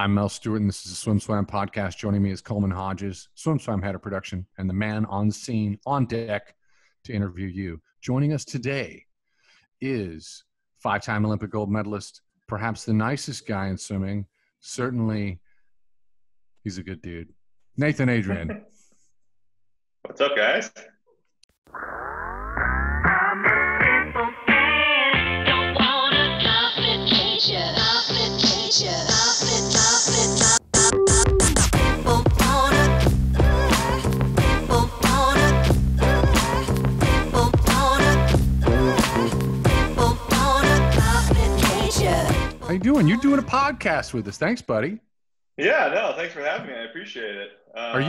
I'm Mel Stewart, and this is the Swim Swam podcast. Joining me is Coleman Hodges, Swim Swam head of production, and the man on scene, on deck, to interview you. Joining us today is five-time Olympic gold medalist, perhaps the nicest guy in swimming. Certainly, he's a good dude. Nathan Adrian. What's up, guys? How you doing? You're doing a podcast with us. Thanks, buddy. Yeah, no, thanks for having me. I appreciate it. Are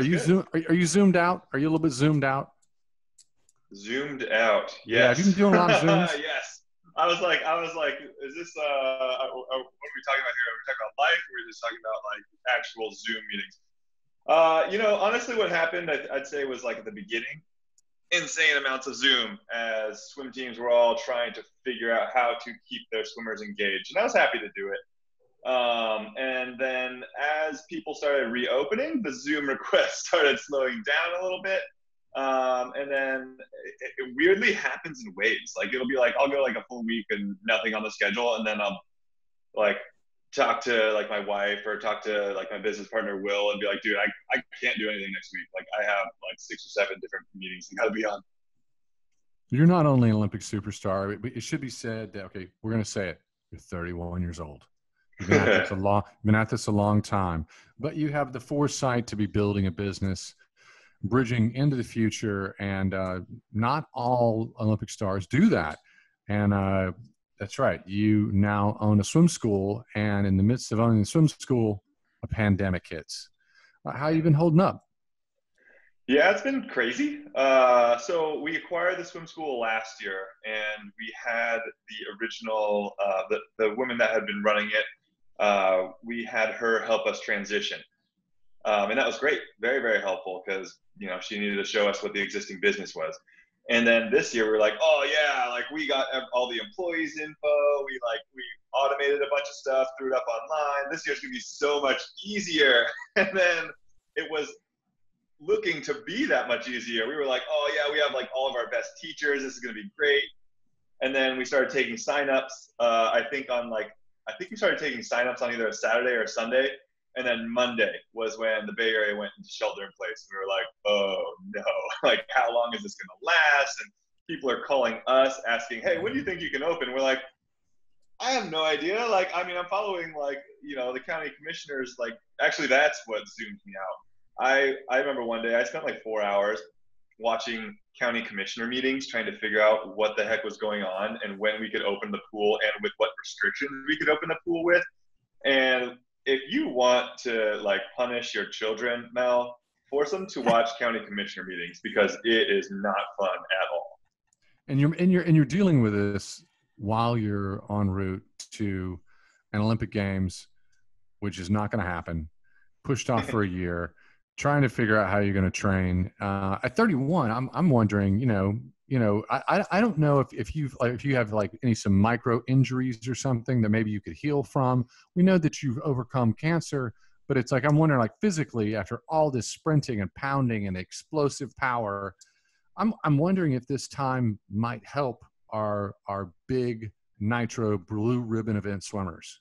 you zoomed out? Are you a little bit zoomed out? Zoomed out. Yes. Yeah, have you been doing a lot of zooms? Yes. I was like, is this what are we talking about here? Are we talking about life, or are we just talking about like actual Zoom meetings? Honestly, what happened, I'd say, was like at the beginning, insane amounts of Zoom as swim teams were all trying to figure out how to keep their swimmers engaged. And I was happy to do it. And then as people started reopening, the Zoom requests started slowing down a little bit. And then it weirdly happens in waves. Like, it'll be like, I'll go like a full week and nothing on the schedule. And then I'll like talk to like my wife or talk to like my business partner, Will, and be like, dude, I can't do anything next week. Like, I have like 6 or 7 different meetings I gotta be on. You're not only an Olympic superstar, but it should be said that, okay, we're going to say it. You're 31 years old. You've been at this a long time, but you have the foresight to be building a business, bridging into the future, and not all Olympic stars do that. And that's right, you now own a swim school, and in the midst of owning a swim school, a pandemic hits. How you been holding up? Yeah, it's been crazy. So we acquired the swim school last year, and we had the original the woman that had been running it, we had her help us transition. And that was great. Very, very helpful, because, you know, she needed to show us what the existing business was. And then this year we were like, oh yeah, like we got all the employees' info. We automated a bunch of stuff, threw it up online. This year's going to be so much easier. And then it was looking to be that much easier. We were like, oh yeah, we have like all of our best teachers. This is going to be great. And then we started taking signups. I think we started taking signups on either a Saturday or a Sunday. And then Monday was when the Bay Area went into shelter in place. We were like, oh no, like how long is this going to last? And people are calling us asking, hey, when do you think you can open? We're like, I have no idea. Like, I mean, I'm following like, you know, the county commissioners, like actually that's what zoomed me out. I remember one day I spent like 4 hours watching county commissioner meetings, trying to figure out what the heck was going on and when we could open the pool and with what restrictions we could open the pool with. And if you want to like punish your children, Mel, force them to watch county commissioner meetings, because it is not fun at all. And you're dealing with this while you're en route to an Olympic Games, which is not going to happen, pushed off for a year, trying to figure out how you're going to train. At 31, I'm wondering, you know, I don't know if you have like some micro injuries or something that maybe you could heal from. We know that you've overcome cancer, but it's like, I'm wondering, like physically, after all this sprinting and pounding and explosive power, I'm wondering if this time might help our big nitro blue ribbon event swimmers.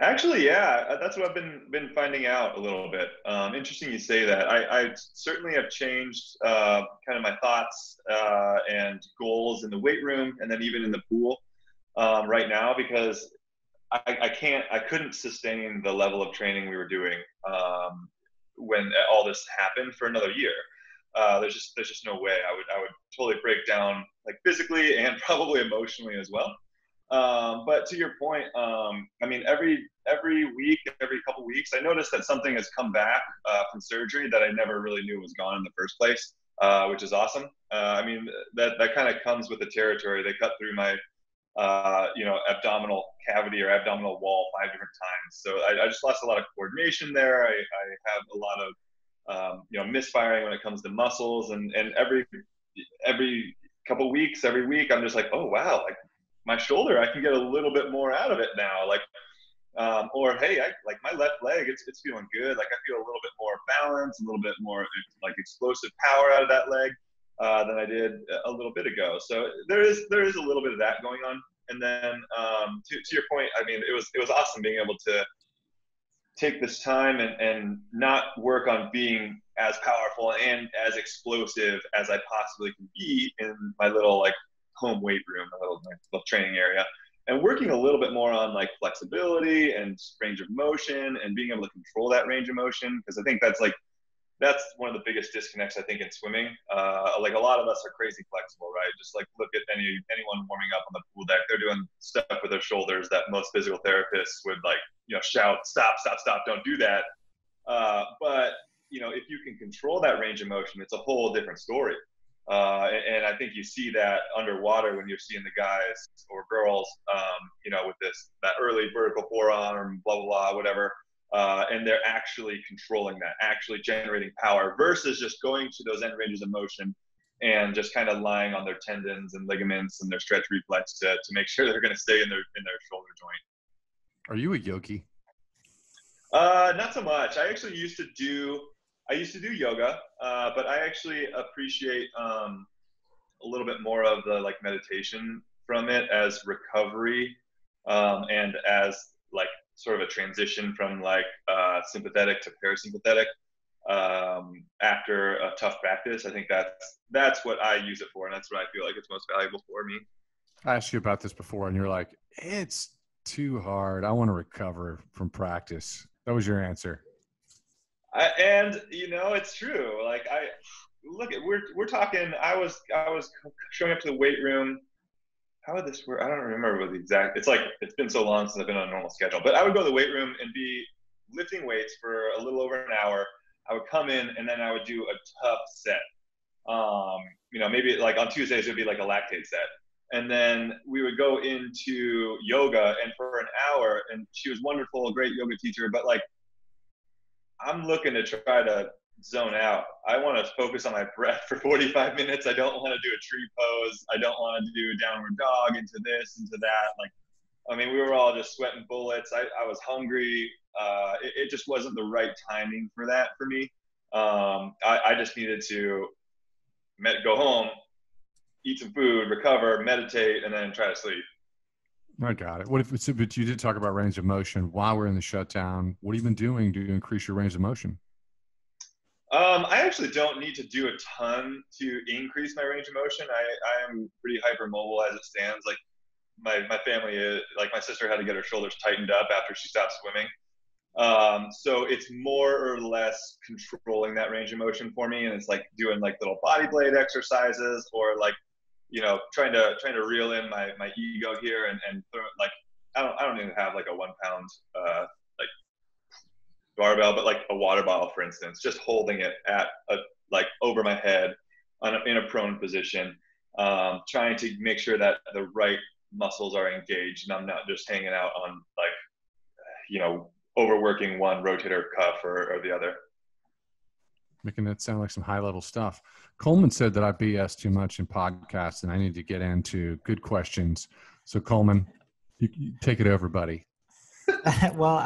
Actually, yeah, that's what I've been finding out a little bit. Interesting you say that. I certainly have changed kind of my thoughts and goals in the weight room, and then even in the pool right now, because I couldn't sustain the level of training we were doing when all this happened for another year. There's just no way. I would totally break down, like physically and probably emotionally as well. But to your point, I mean, every week, every couple weeks, I noticed that something has come back from surgery that I never really knew was gone in the first place, which is awesome. I mean, that kind of comes with the territory. They cut through my, abdominal cavity or abdominal wall 5 different times. So I just lost a lot of coordination there. I have a lot of, misfiring when it comes to muscles, and every couple weeks, every week, I'm just like, oh wow, like my shoulder, I can get a little bit more out of it now. Like Or, hey, like my left leg, it's feeling good. Like I feel a little bit more balance, a little bit more like explosive power out of that leg than I did a little bit ago. So there is a little bit of that going on. And then to your point, I mean, it was awesome being able to take this time and not work on being as powerful and as explosive as I possibly can be in my little like home weight room, my little training area, and working a little bit more on like flexibility and range of motion and being able to control that range of motion. Because I think that's one of the biggest disconnects I think in swimming. Like a lot of us are crazy flexible, right? Just like look at anyone warming up on the pool deck. They're doing stuff with their shoulders that most physical therapists would like, you know, shout, stop, stop, stop, don't do that. But you know, if you can control that range of motion, it's a whole different story. And I think you see that underwater when you're seeing the guys or girls, you know, with that early vertical forearm, blah, blah, blah, whatever. And they're actually controlling that, actually generating power versus just going to those end ranges of motion and just kind of lying on their tendons and ligaments and their stretch reflex to make sure they're going to stay in their shoulder joint. Are you a yogi? Not so much. I used to do yoga, but I actually appreciate a little bit more of the like meditation from it as recovery and as like sort of a transition from like sympathetic to parasympathetic after a tough practice. I think that's what I use it for, and that's what I feel like it's most valuable for me. I asked you about this before, and you're like, it's too hard. I want to recover from practice. That was your answer. And you know, it's true. Like we're talking, I was showing up to the weight room. How would this work? I don't remember what the exact, it's been so long since I've been on a normal schedule, but I would go to the weight room and be lifting weights for a little over an hour. I would come in and then I would do a tough set. You know, maybe like on Tuesdays, it'd be like a lactate set. And then we would go into yoga and for an hour, and she was wonderful, a great yoga teacher, but like, I'm looking to try to zone out. I want to focus on my breath for 45 minutes. I don't want to do a tree pose. I don't want to do a downward dog into this, into that. Like, I mean, we were all just sweating bullets. I was hungry. It just wasn't the right timing for that for me. I just needed to go home, eat some food, recover, meditate, and then try to sleep. I got it. But you did talk about range of motion. While we're in the shutdown, what have you been doing to increase your range of motion? I actually don't need to do a ton to increase my range of motion. I am pretty hypermobile as it stands. Like my family is, like my sister had to get her shoulders tightened up after she stopped swimming. So it's more or less controlling that range of motion for me. And it's like doing like little body blade exercises or like, you know, trying to reel in my ego here and throw, like, I don't even have like a 1 pound, like barbell, but like a water bottle, for instance, just holding it at like over my head in a prone position, trying to make sure that the right muscles are engaged and I'm not just hanging out on like, you know, overworking one rotator cuff or the other. Making that sound like some high-level stuff. Coleman said that I BS too much in podcasts, and I need to get into good questions. So, Coleman, you take it over, buddy. Well,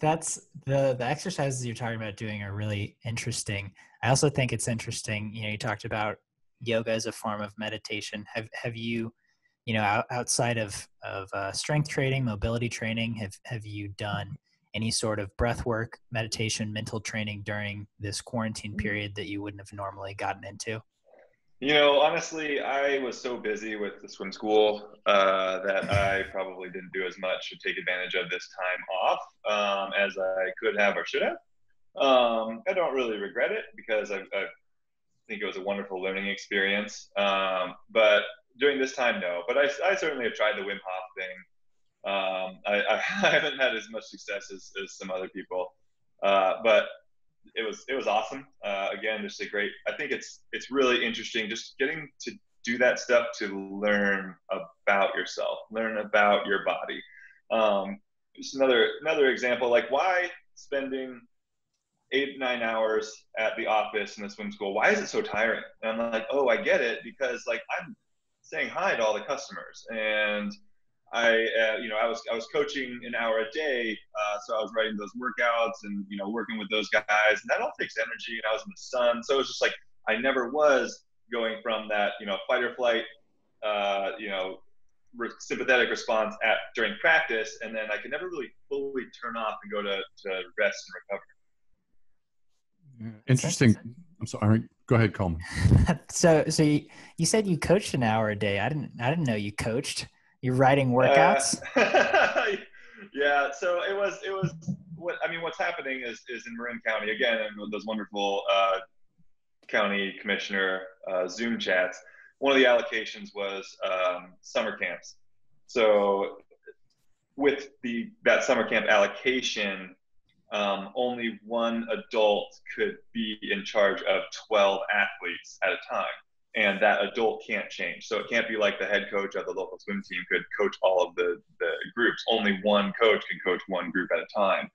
that's the exercises you're talking about doing are really interesting. I also think it's interesting. You know, you talked about yoga as a form of meditation. Have you, you know, outside of strength training, mobility training, have you done any sort of breath work, meditation, mental training during this quarantine period that you wouldn't have normally gotten into? You know, honestly, I was so busy with the swim school that I probably didn't do as much to take advantage of this time off as I could have or should have. I don't really regret it because I think it was a wonderful learning experience. But during this time, no. But I certainly have tried the Wim Hof thing. I haven't had as much success as some other people, but it was awesome. Again, just a great, I think it's really interesting just getting to do that stuff to learn about yourself, learn about your body. Just another example, like why spending 8-9 hours at the office in the swim school, why is it so tiring? And I'm like, oh, I get it because like I'm saying hi to all the customers and I was coaching an hour a day, so I was writing those workouts and, you know, working with those guys, and that all takes energy, and I was in the sun, so it was just like I never was going from that, you know, fight or flight, sympathetic response during practice, and then I could never really fully turn off and go to rest and recover. Interesting. I'm sorry. Go ahead, Coleman. So you said you coached an hour a day. I didn't know you coached. You're writing workouts? Yeah. So it was what's happening is in Marin County, again, and those wonderful county commissioner Zoom chats, one of the allocations was summer camps. So with that summer camp allocation, only one adult could be in charge of 12 athletes at a time. And that adult can't change. So it can't be like the head coach of the local swim team could coach all of the groups. Only one coach can coach one group at a time.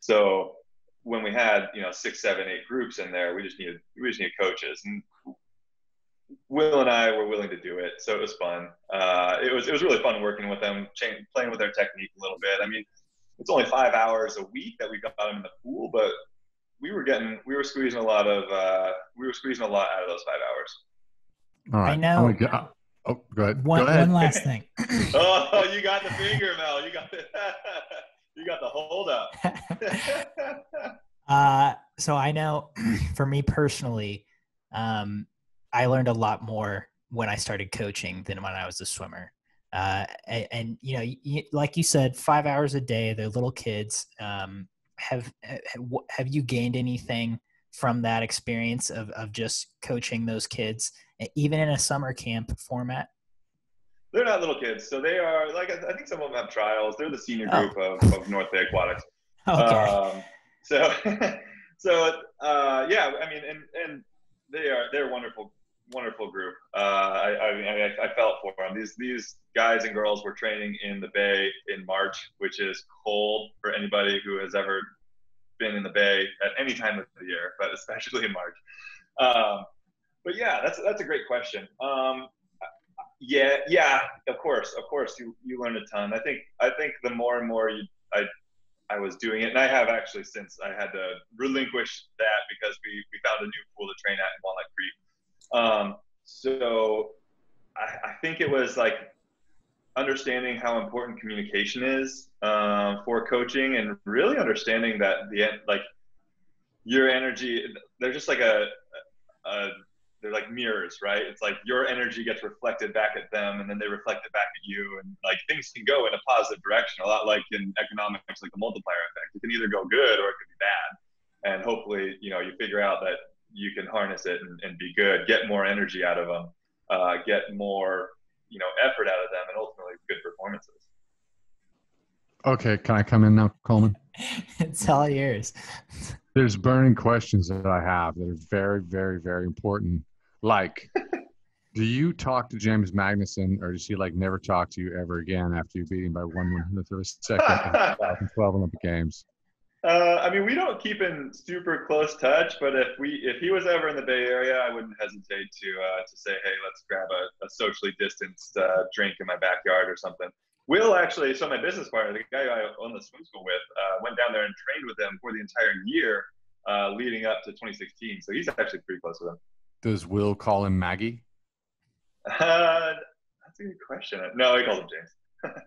So when we had, you know, 6, 7, 8 groups in there, we just needed coaches. And Will and I were willing to do it, so it was fun. It was really fun working with them, playing with their technique a little bit. I mean, it's only 5 hours a week that we got them in the pool, but we were squeezing a lot out of those 5 hours. All right. I know. Oh, go ahead. One last thing. Oh, you got the finger, Mel. You got the hold up. So I know, for me personally, I learned a lot more when I started coaching than when I was a swimmer. And you know, like you said, 5 hours a day, they're little kids. Have you gained anything from that experience of just coaching those kids, even in a summer camp format? They're not little kids. So they are, like, I think some of them have trials. They're the senior group of North Bay Aquatics. Okay. Yeah, I mean, and they're a wonderful group. I felt for them. These guys and girls were training in the Bay in March, which is cold for anybody who has ever been in the Bay at any time of the year, but especially in March. But yeah, that's a great question. Yeah, of course, you learn a ton. I think the more and more I was doing it, and I have actually since I had to relinquish that because we found a new pool to train at in Walnut Creek. So I think it was like understanding how important communication is for coaching, and really understanding that your energy, they're just like they're like mirrors, right? It's like your energy gets reflected back at them, and then they reflect it back at you, and like things can go in a positive direction, a lot like in economics, like the multiplier effect. It can either go good or it could be bad, and hopefully, you know, you figure out that you can harness it and be good, get more energy out of them, get more, you know, effort out of them, and ultimately good performances. Okay, can I come in now, Coleman? It's all yours. There's burning questions that I have that are very, very, very important. Like, do you talk to James Magnussen, or does he like never talk to you ever again after you beat him by 1/100th of a second in the 2012 Olympic Games? I mean, we don't keep in super close touch, but if he was ever in the Bay Area, I wouldn't hesitate to say, hey, let's grab a socially distanced drink in my backyard or something. Will actually, so my business partner, the guy who I own the swim school with, went down there and trained with him for the entire year leading up to 2016. So he's actually pretty close with him. Does Will call him Maggie? That's a good question. No, he calls him James.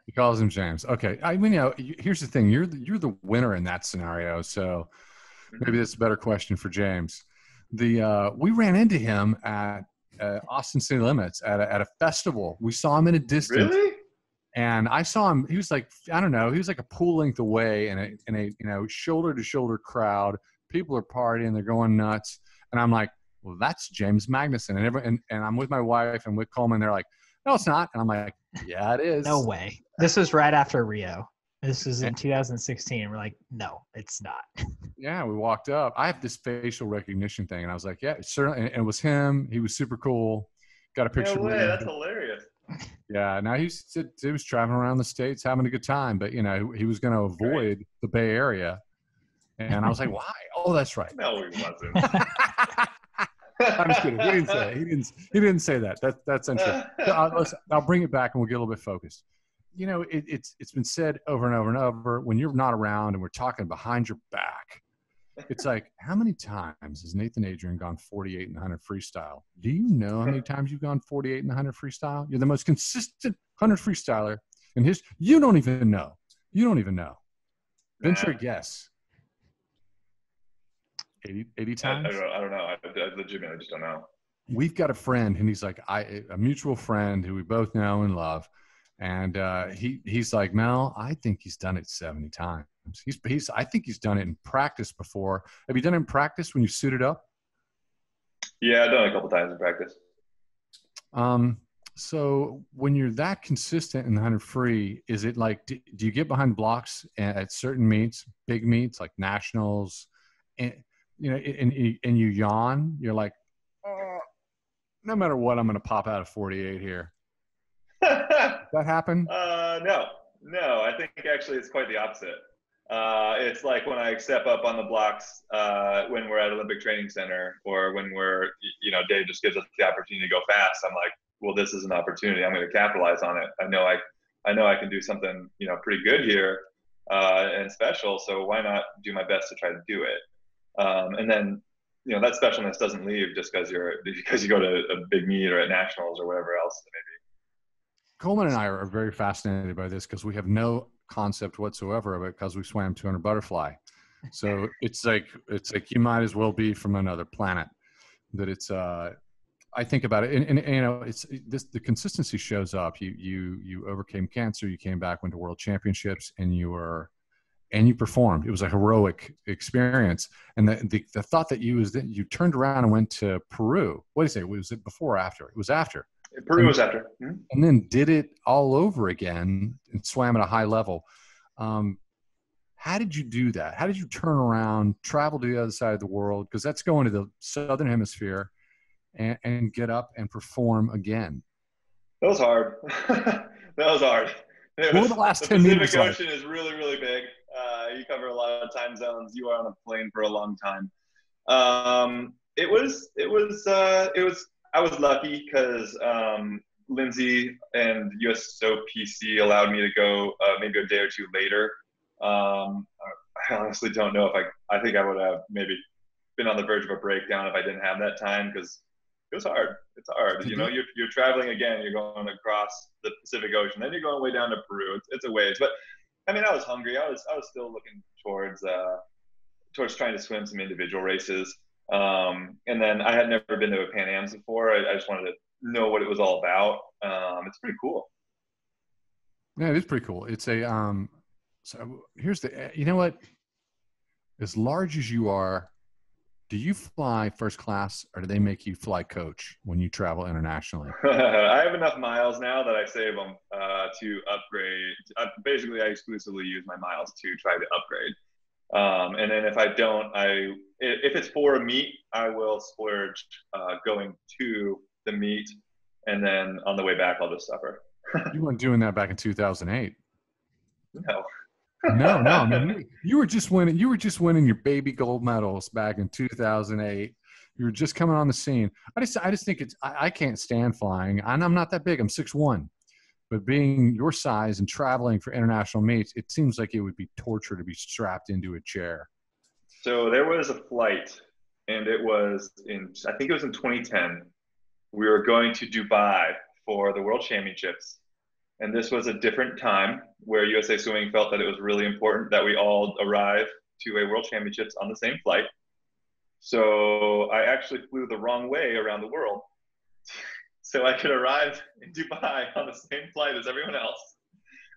He calls him James. Okay. I mean, you know, here's the thing. You're the winner in that scenario. So maybe that's a better question for James. We ran into him at Austin City Limits at a festival. We saw him in a distance. Really? And I saw him. He was like, I don't know. He was like a pool length away in a you know, shoulder to shoulder crowd. People are partying. They're going nuts. And I'm like, well, that's James Magnussen. And and I'm with my wife and with Coleman. They're like, no, it's not. And I'm like, yeah, it is. No way. This was right after Rio. This was in 2016. We're like, no, it's not. Yeah, we walked up. I have this facial recognition thing. And I was like, yeah, certainly. And it was him. He was super cool. Got a picture with him. That's hilarious. Yeah. Now he was traveling around the States having a good time. But, you know, he was going to avoid the Bay Area. And I was like, why? Oh, that's right. No, he wasn't. I'm just kidding. He didn't say that. That's untrue. I'll bring it back and we'll get a little bit focused. you know, it's been said over and over and over, when you're not around and we're talking behind your back, it's like, how many times has Nathan Adrian gone 48 and 100 freestyle? Do you know how many times you've gone 48 and 100 freestyle? You're the most consistent 100 freestyler in history. You don't even know. You don't even know. Venture a guess. 80 times? I don't know. I legitimately just don't know. We've got a friend, and he's like a mutual friend who we both know and love. And he's like, Mel, I think he's done it 70 times. I think he's done it in practice before. Have you done it in practice when you suited up? Yeah, I've done it a couple times in practice. So when you're that consistent in the 100 free, is it like, do you get behind blocks at certain meets, big meets like nationals, and you know, and you yawn? You're like, oh, no matter what, I'm going to pop out of 48 here. Does that happen? No, I think actually it's quite the opposite. It's like when I step up on the blocks when we're at Olympic Training Center, or when we're, you know, Dave just gives us the opportunity to go fast. I'm like, well, this is an opportunity. I'm going to capitalize on it. I know I can do something, you know, pretty good here and special. So why not do my best to try to do it? And then, you know, that specialness doesn't leave just because you go to a big meet or at nationals or whatever else it may be. Coleman and I are very fascinated by this because we have no concept whatsoever of it because we swam 200 butterfly. So it's like you might as well be from another planet. That it's I think about it, and you know, it's this, the consistency shows up. You overcame cancer, you came back, went to world championships, and you performed. It was a heroic experience. And the thought that you turned around and went to Peru. What do you say? Was it before or after? It was after. Peru was after. And then did it all over again and swam at a high level. How did you do that? How did you turn around, travel to the other side of the world? Because that's going to the southern hemisphere and get up and perform again. That was hard. What were the last 10 minutes? The Pacific Ocean is really, really big. You cover a lot of time zones. You were on a plane for a long time. I was lucky because Lindsay and USOPC allowed me to go maybe a day or two later. I honestly don't know if I think I would have maybe been on the verge of a breakdown if I didn't have that time, because it was hard. It's hard. You know, you're traveling again. You're going across the Pacific Ocean. Then you're going way down to Peru. It's a ways. But, I mean, I was hungry. I was still looking towards trying to swim some individual races. And then I had never been to a Pan Ams before. I just wanted to know what it was all about. It's pretty cool. Yeah, it is pretty cool. It's a, so here's the, you know what, as large as you are, do you fly first class or do they make you fly coach when you travel internationally? I have enough miles now that I save them, to upgrade. Basically I exclusively use my miles to try to upgrade. And then if I don't, if it's for a meet, I will splurge going to the meet, and then on the way back, I'll just suffer. You weren't doing that back in 2008. No. No, no. I mean, you were just winning your baby gold medals back in 2008. You were just coming on the scene. I just think it's, I can't stand flying. I'm not that big. I'm 6'1". But being your size and traveling for international meets, it seems like it would be torture to be strapped into a chair. So there was a flight, and it was in, I think it was in 2010. We were going to Dubai for the World Championships. And this was a different time where USA Swimming felt that it was really important that we all arrive to a World Championships on the same flight. So I actually flew the wrong way around the world. So I could arrive in Dubai on the same flight as everyone else.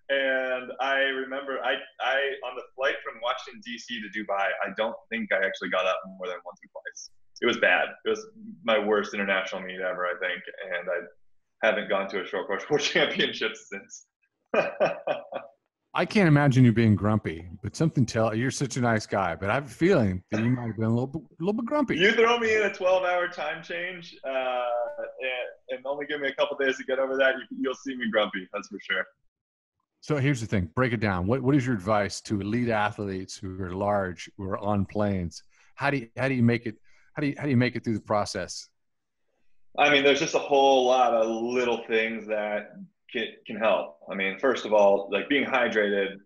And I remember I on the flight from Washington, D.C. to Dubai, I don't think I actually got up more than once or twice. It was bad. It was my worst international meet ever, I think. And I haven't gone to a short course World Championships since. I can't imagine you being grumpy, but you're such a nice guy, but I have a feeling that you might have been a little bit grumpy. You throw me in a 12-hour time change and only give me a couple days to get over that, you'll see me grumpy, that's for sure. So here's the thing. Break it down. What is your advice to elite athletes who are large, who are on planes? How do you make it through the process? I mean, there's just a whole lot of little things that can help. I mean, first of all, like being hydrated,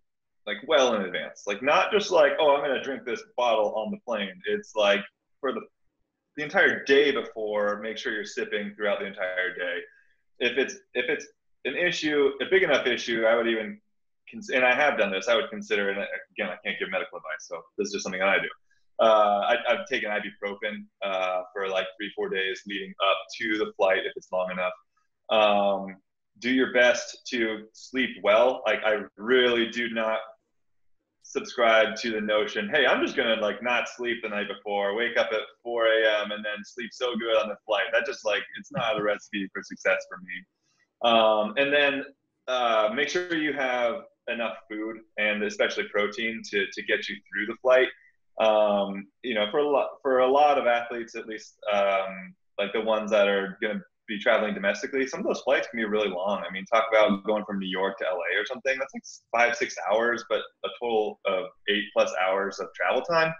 like well in advance, like not just like, oh, I'm going to drink this bottle on the plane. It's like for the entire day before, make sure you're sipping throughout the entire day. If it's an issue, a big enough issue, I would even, and I have done this, I would consider, and again, I can't give medical advice, so this is just something that I do. I've taken ibuprofen for like 3-4 days leading up to the flight if it's long enough. Do your best to sleep well. Like I really do not subscribe to the notion, hey, I'm just going to like not sleep the night before, wake up at 4 a.m. and then sleep so good on the flight. That just like, it's not a recipe for success for me. And then make sure you have enough food and especially protein to get you through the flight. You know, for a lot of athletes, at least, like the ones that are going to be traveling domestically, some of those flights can be really long. I mean, talk about going from New York to LA or something. That's like 5-6 hours, but a total of 8+ hours of travel time.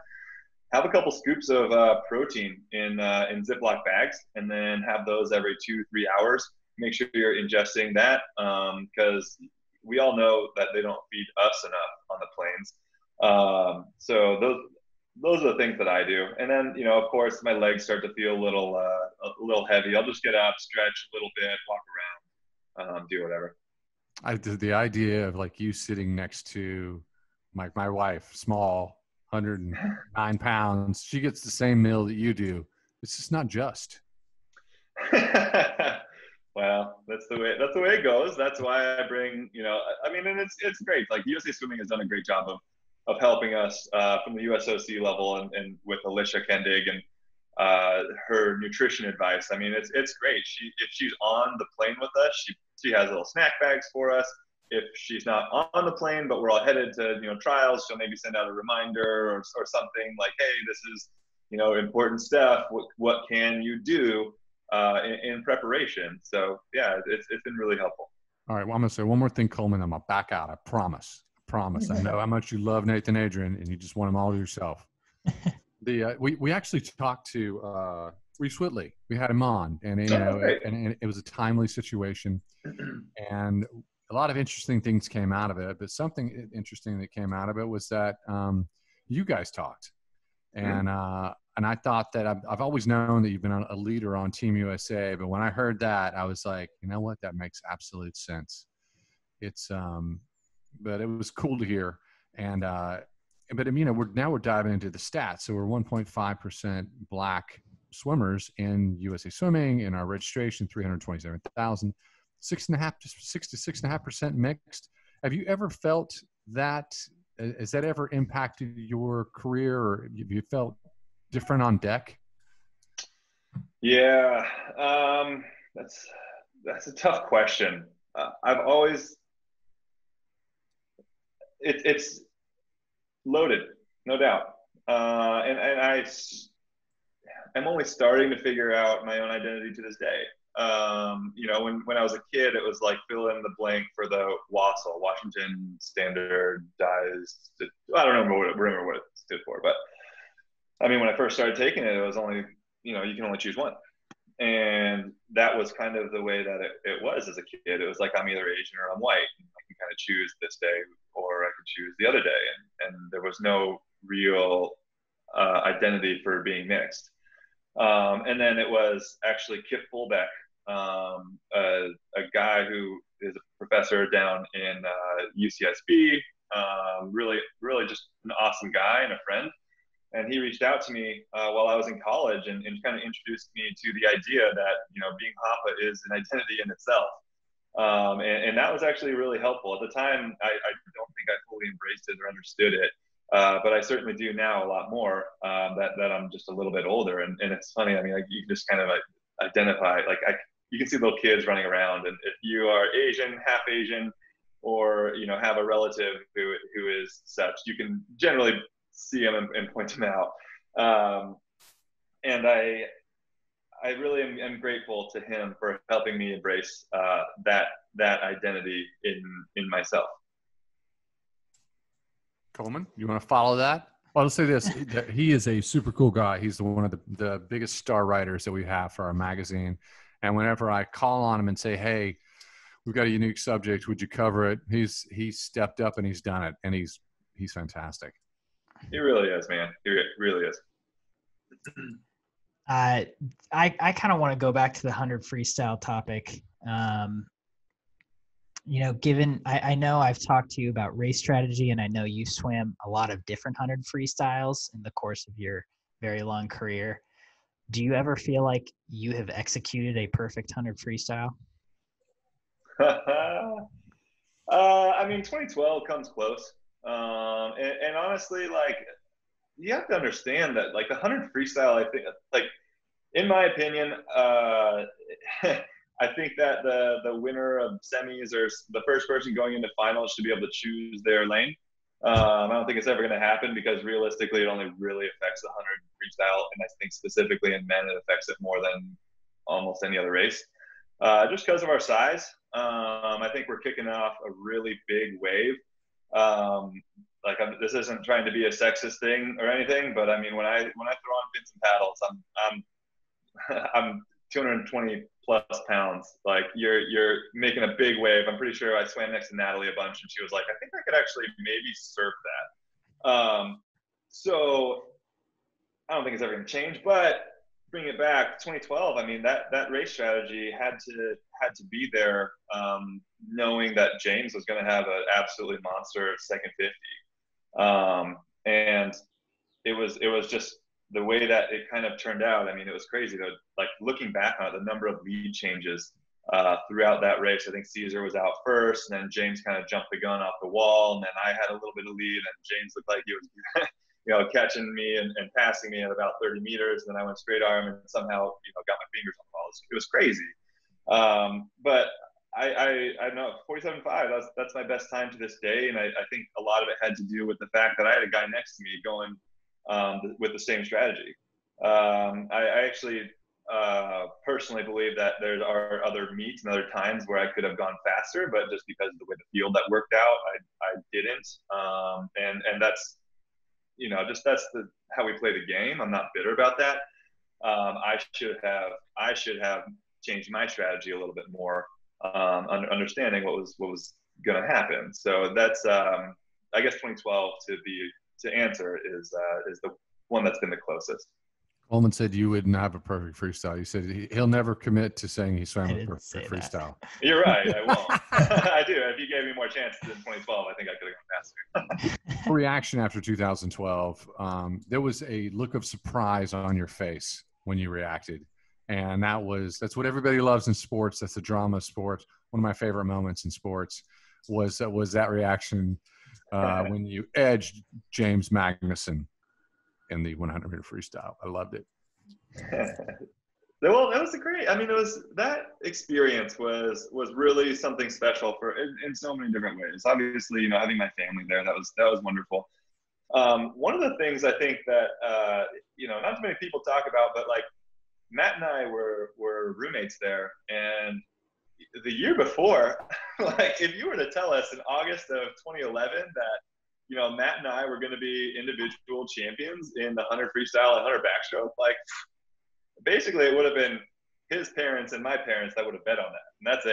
Have a couple scoops of protein in Ziploc bags, and then have those every 2-3 hours. Make sure you're ingesting that, because we all know that they don't feed us enough on the planes. So those are the things that I do. And then, you know, of course, my legs start to feel a little heavy. I'll just get up, stretch a little bit, walk around, do whatever. The idea of like you sitting next to my wife, small, 109 pounds, she gets the same meal that you do. It's just not just. Well, that's the way it goes. That's why I bring, you know, I mean, and it's great. Like USA Swimming has done a great job of helping us from the USOC level and with Alicia Kendig and her nutrition advice. I mean, it's great. If she's on the plane with us, she has little snack bags for us. If she's not on the plane, but we're all headed to, you know, trials, she'll maybe send out a reminder or something like, hey, this is, you know, important stuff. What can you do in preparation? So yeah, it's been really helpful. All right, well, I'm gonna say one more thing, Coleman. I'm gonna back out, I promise. Promise. I know how much you love Nathan Adrian, and you just want him all to yourself. We actually talked to Reese Whitley. We had him on, and you know, and it was a timely situation, and a lot of interesting things came out of it. But something interesting that came out of it was that you guys talked, and I thought that I've always known that you've been a leader on Team USA, but when I heard that, I was like, you know what, that makes absolute sense. But it was cool to hear. And, but you know, now we're diving into the stats. So we're 1.5% black swimmers in USA Swimming. In our registration, 327,000, 6 to 6.5% mixed. Have you ever felt that? Has that ever impacted your career, or have you felt different on deck? Yeah. That's a tough question. I've always, it's loaded, no doubt. And I'm only starting to figure out my own identity to this day. You know, when I was a kid, it was like fill in the blank for the WASL, Washington Standardized. I don't remember what it stood for, but I mean, when I first started taking it, it was only, you know, you can only choose one. And that was kind of the way that it was as a kid. It was like, I'm either Asian or I'm white. I can kind of choose this day, or I can choose the other day. And there was no real identity for being mixed. And then it was actually Kip Fulbeck, a guy who is a professor down in UCSB, really, really just an awesome guy and a friend. And he reached out to me while I was in college and kind of introduced me to the idea that, you know, being Hapa is an identity in itself. And that was actually really helpful. At the time, I don't think I fully embraced it or understood it, but I certainly do now a lot more that I'm just a little bit older. And it's funny, I mean, like, you just kind of like, identify, like you can see little kids running around, and if you are Asian, half Asian, or, you know, have a relative who is such, you can generally see them and point them out. And I really am grateful to him for helping me embrace that identity in myself. Coleman, you want to follow that? Well, I'll say this. He is a super cool guy. He's one of the biggest star writers that we have for our magazine. And whenever I call on him and say, hey, we've got a unique subject. Would you cover it? He's stepped up and he's done it, and he's fantastic. He really is, man. He really is. I kind of want to go back to the 100 freestyle topic. You know, given I know I've talked to you about race strategy, and I know you swam a lot of different 100 freestyles in the course of your very long career. Do you ever feel like you have executed a perfect 100 freestyle? I mean, 2012 comes close. And honestly, like, you have to understand that, like, the 100 freestyle, I think, like, in my opinion, I think that the winner of semis or the first person going into finals should be able to choose their lane. I don't think it's ever going to happen, because realistically, it only really affects the 100 freestyle, and I think specifically in men, it affects it more than almost any other race. Just because of our size, I think we're kicking off a really big wave. Like, this isn't trying to be a sexist thing or anything, but I mean, when I throw on fins and paddles, I'm 220 plus pounds. Like, you're making a big wave. I'm pretty sure I swam next to Natalie a bunch, and she was like, I think I could actually maybe surf that. So I don't think it's ever going to change, but bring it back 2012. I mean, that race strategy had to be there, knowing that James was going to have an absolutely monster second 50. And it was just the way that it kind of turned out. I mean, it was crazy though. Like, looking back on it, the number of lead changes throughout that race. I think Caesar was out first, and then James kind of jumped the gun off the wall, and then I had a little bit of lead, and James looked like he was you know, catching me and passing me at about 30 meters. And then I went straight arm and somehow, you know, got my fingers on the ball. It was crazy. But I know 47.5, that's my best time to this day. And I think a lot of it had to do with the fact that I had a guy next to me going with the same strategy. I actually personally believe that there are other meets and other times where I could have gone faster, but just because of the way the field that worked out, I didn't. And that's, you know, just how we play the game. I'm not bitter about that. I should have changed my strategy a little bit more, understanding what was going to happen. So that's, I guess 2012 to answer is the one that's been the closest. Coleman said you wouldn't have a perfect freestyle. You said he'll never commit to saying he swam a perfect freestyle. You're right. I won't. I do. If you gave me more chances in 2012, I think I could have gone faster. Reaction after 2012, there was a look of surprise on your face when you reacted. And that's what everybody loves in sports. That's the drama of sports. One of my favorite moments in sports was that reaction when you edged James Magnussen in the 100 meter freestyle. I loved it. Well, that was great. I mean, that experience was really something special in so many different ways. Obviously, you know, having my family there, that was wonderful. One of the things I think that, you know, not too many people talk about, but like Matt and I were roommates there. And the year before, like, if you were to tell us in August of 2011 that, you know, Matt and I were going to be individual champions in the 100 freestyle and 100 backstroke, like, basically it would have been his parents and my parents that would have bet on that. And that's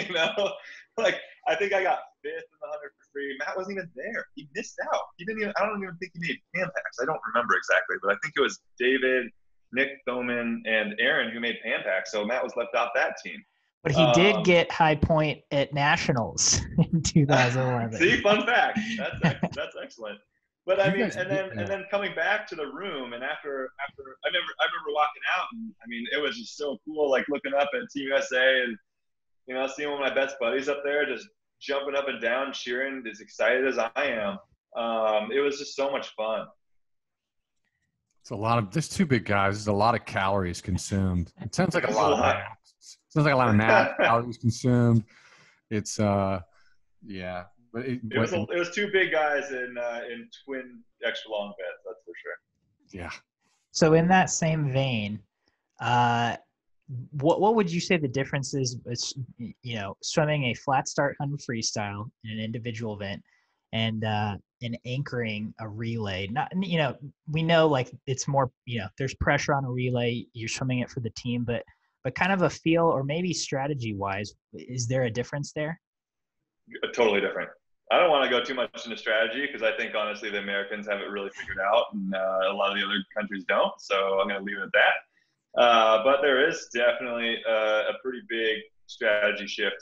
it. You know, like, I think I got fifth in the 100 free. Matt wasn't even there. He missed out. I don't even think he made Pan Packs. I don't remember exactly, but I think it was David, Nick Thoman, and Aaron who made Pan Packs. So Matt was left off that team. But he did get high point at Nationals in 2011. See, fun fact. That's excellent. But I mean, and then coming back to the room, and after I remember walking out, and I mean, it was just so cool, like looking up at Team USA, and you know, seeing one of my best buddies up there just jumping up and down, cheering, as excited as I am. It was just so much fun. It's a lot of there's two big guys. There's a lot of calories consumed. It sounds like a lot. Sounds like a lot of math calories consumed. It's yeah. But it was two big guys in twin extra long beds. That's for sure. Yeah. So in that same vein, what would you say the difference is? You know, swimming a flat start 100 freestyle in an individual event, and anchoring a relay. Not, you know, we know, like, it's more, you know, there's pressure on a relay. You're swimming it for the team, but but kind of a feel, or maybe strategy-wise, is there a difference there? Totally different. I don't want to go too much into strategy because I think, honestly, the Americans have it really figured out, and a lot of the other countries don't, so I'm going to leave it at that. But there is definitely a pretty big strategy shift,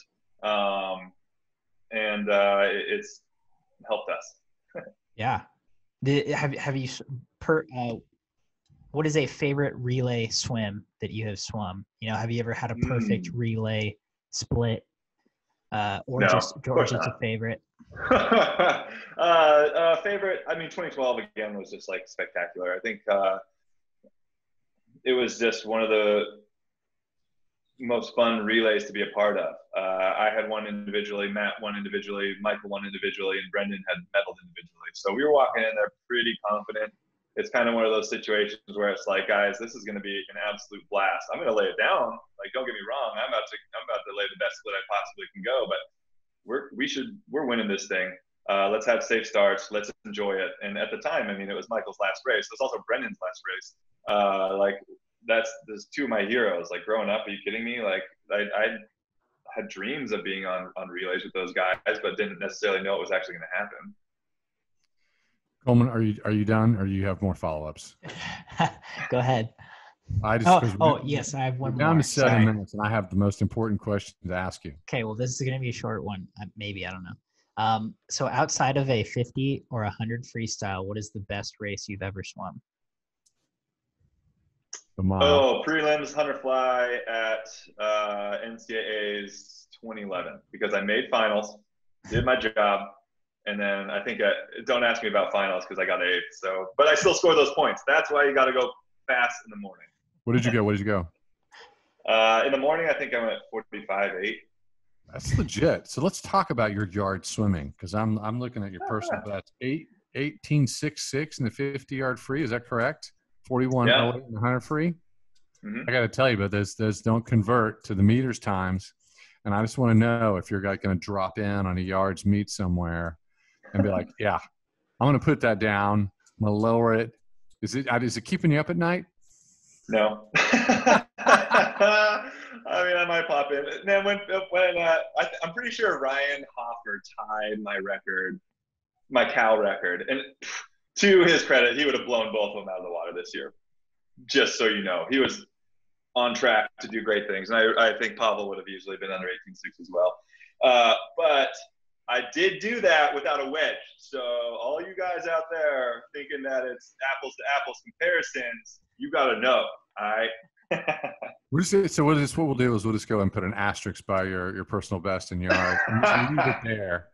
and it's helped us. Yeah. Have you what is a favorite relay swim that you have swum? You know, have you ever had a perfect relay split, or just a favorite? Favorite. I mean, 2012 again was just like spectacular. I think it was just one of the most fun relays to be a part of. I had one individually, Matt won individually, Michael won individually, and Brendan had medaled individually. So we were walking in there pretty confident. It's kind of one of those situations where it's like, guys, this is going to be an absolute blast. I'm going to lay it down. Like, don't get me wrong. I'm about to lay the best split I possibly can go, but we're winning this thing. Let's have safe starts. Let's enjoy it. And at the time, I mean, it was Michael's last race. It was also Brendan's last race. There's two of my heroes. Like, growing up, are you kidding me? Like, I had dreams of being on relays with those guys, but didn't necessarily know it was actually going to happen. Coleman, are you done, or do you have more follow-ups? Go ahead. Yes, I have one more. Down to 7 minutes, and I have the most important question to ask you. Okay, well, this is going to be a short one. Maybe, I don't know. So outside of a 50 or 100 freestyle, what is the best race you've ever swum? Prelims 100 fly at NCAA's 2011, because I made finals, did my job, and then I think don't ask me about finals because I got 8th. So, but I still score those points. That's why you got to go fast in the morning. What did you go? In the morning, I think I went 45.8. That's legit. So let's talk about your yard swimming, because I'm looking at your personal best. 18.66 in the 50-yard free. Is that correct? 41 and 100 free. Mm-hmm. I got to tell you about this. Those don't convert to the meters times. And I just want to know if you're like going to drop in on a yards meet somewhere and be like, yeah, I'm going to put that down. I'm going to lower it. Is it keeping you up at night? No. I mean, I might pop in. Now, I'm pretty sure Ryan Hoffer tied my record, my Cal record. And to his credit, he would have blown both of them out of the water this year. Just so you know, he was on track to do great things. And I think Pavel would have usually been under 18.6 as well. But I did do that without a wedge. So all you guys out there thinking that it's apples to apples comparisons, you got to know. All right. What we'll do is we'll just go and put an asterisk by your personal best in your yard. You leave it there.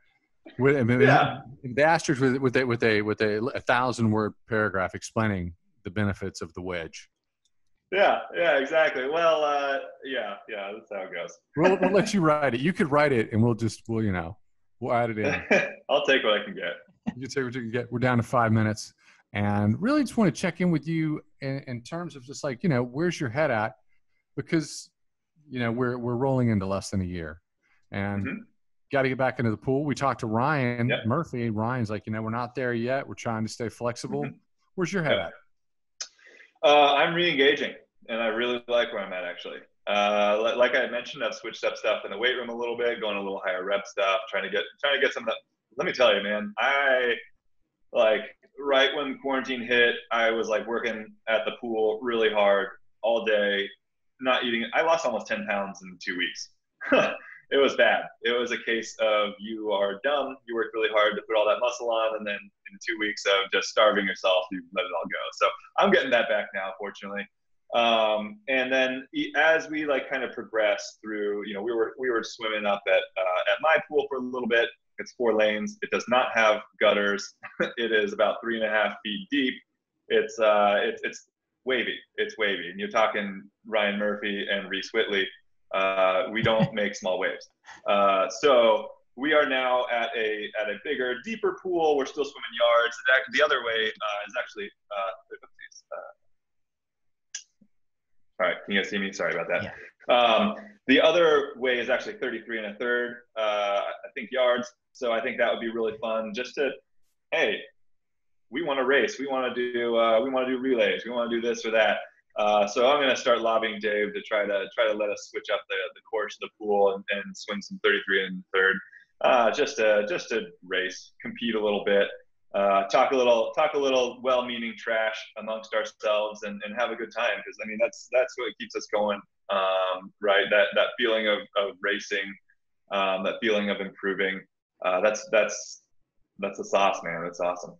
The asterisk with a 1,000-word paragraph explaining the benefits of the wedge. Yeah, exactly. Well, yeah, that's how it goes. We'll let you write it. You could write it, and we'll add it in. I'll take what I can get. You take what you can get. We're down to 5 minutes, and really just want to check in with you in terms of just like, where's your head at, because we're rolling into less than a year, and. Mm-hmm. Got to get back into the pool. We talked to Ryan Murphy. Ryan's like, we're not there yet. We're trying to stay flexible. Mm-hmm. Where's your head at? I'm re-engaging, and I really like where I'm at, actually. Like I mentioned, I've switched up stuff in the weight room a little bit, going a little higher rep stuff, trying to get some of that. Let me tell you, man, right when quarantine hit, I was like working at the pool really hard all day, not eating. I lost almost 10 pounds in 2 weeks. It was bad. It was a case of you are dumb. You worked really hard to put all that muscle on, and then in 2 weeks of just starving yourself, you let it all go. So I'm getting that back now, fortunately. And then as we kind of progressed through, we were swimming up at my pool for a little bit. It's 4 lanes. It does not have gutters. It is about 3.5 feet deep. It's wavy. It's wavy, and you're talking Ryan Murphy and Reese Whitley. We don't make small waves. So we are now at a bigger, deeper pool. We're still swimming yards. The other way is actually all right, can you guys see me? Sorry about that. Yeah. The other way is actually 33 1/3, I think, yards. So I think that would be really fun, just to, hey, we want to race. We want to do relays. We want to do this or that. So I'm going to start lobbying Dave to try to let us switch up the course of the pool and swing some 33 and third, just to race, compete a little bit, talk a little well-meaning trash amongst ourselves and have a good time. Because I mean, that's what keeps us going. Right. That feeling of racing, that feeling of improving, that's the sauce, man. That's awesome.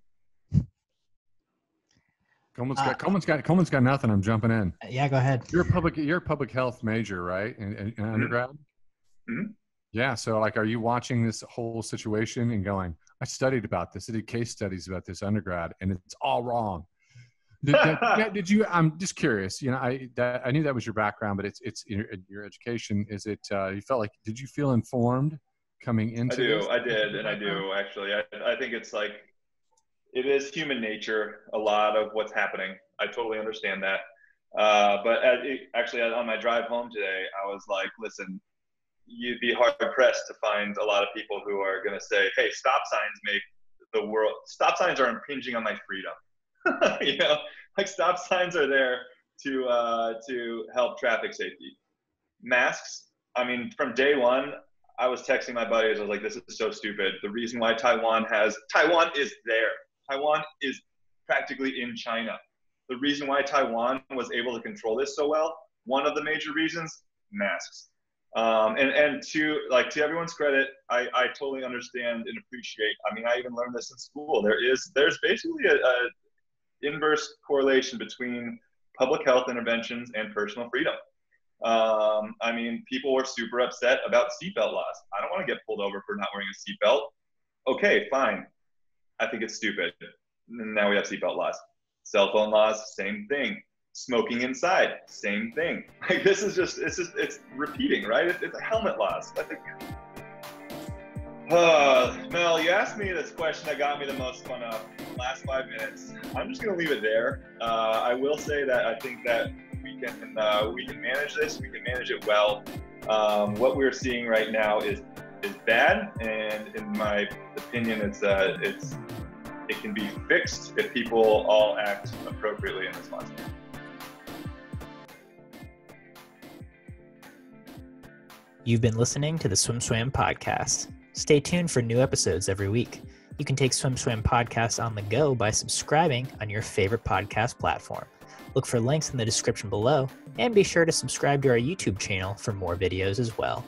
Coleman's got nothing. I'm jumping in. Yeah, go ahead. You're a public health major, right? In undergrad. Mm-hmm. Yeah. So, like, are you watching this whole situation and going, I studied about this. I did case studies about this undergrad, and it's all wrong. Did you? I'm just curious. You know, I knew that was your background, but it's your education. Is it? You felt like? Did you feel informed coming into? I did, and I do actually. I think it's like. It is human nature, a lot of what's happening. I totally understand that. But actually, on my drive home today, I was like, listen, you'd be hard-pressed to find a lot of people who are going to say, hey, stop signs are impinging on my freedom. You know, like stop signs are there to help traffic safety. Masks, I mean, from day one, I was texting my buddies. I was like, this is so stupid. The reason why Taiwan is there. Taiwan is practically in China. The reason why Taiwan was able to control this so well, one of the major reasons, masks. And to everyone's credit, I totally understand and appreciate. I mean, I even learned this in school. There's basically an inverse correlation between public health interventions and personal freedom. I mean, people were super upset about seatbelt laws. I don't want to get pulled over for not wearing a seatbelt. Okay, fine. I think it's stupid. Now we have seatbelt laws. Cell phone laws, same thing. Smoking inside, same thing. Like this is it's repeating, right? It's helmet laws. I think. Mel, you asked me this question that got me the most fun up in the last 5 minutes. I'm just gonna leave it there. I will say that I think that we can manage this. We can manage it well. What we're seeing right now is bad, and in my opinion, it can be fixed if people all act appropriately and responsibly. You've been listening to the Swim Swam podcast. Stay tuned for new episodes every week. You can take Swim Swam podcast on the go by subscribing on your favorite podcast platform. Look for links in the description below, and be sure to subscribe to our YouTube channel for more videos as well.